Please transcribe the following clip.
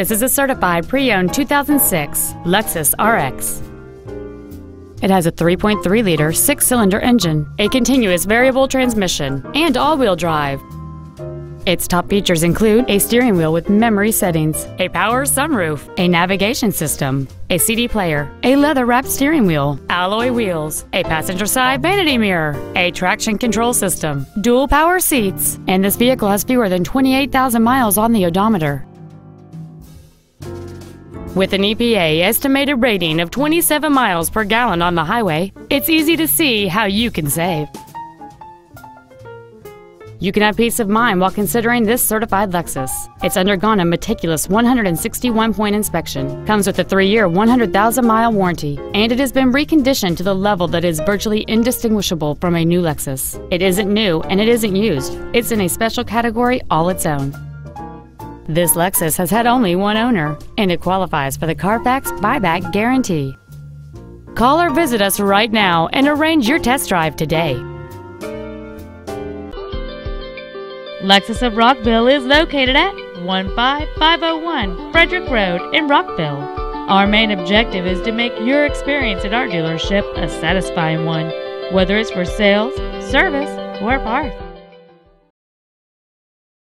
This is a certified pre-owned 2006 Lexus RX. It has a 3.3-liter six-cylinder engine, a continuous variable transmission, and all-wheel drive. Its top features include a steering wheel with memory settings, a power sunroof, a navigation system, a CD player, a leather-wrapped steering wheel, alloy wheels, a passenger side vanity mirror, a traction control system, dual power seats, and this vehicle has fewer than 28,000 miles on the odometer. With an EPA estimated rating of 27 miles per gallon on the highway, it's easy to see how you can save. You can have peace of mind while considering this certified Lexus. It's undergone a meticulous 161-point inspection, comes with a 3-year, 100,000-mile warranty, and it has been reconditioned to the level that is virtually indistinguishable from a new Lexus. It isn't new and it isn't used. It's in a special category all its own. This Lexus has had only one owner, and it qualifies for the Carfax buyback guarantee. Call or visit us right now and arrange your test drive today. Lexus of Rockville is located at 15501 Frederick Road in Rockville. Our main objective is to make your experience at our dealership a satisfying one, whether it's for sales, service, or parts.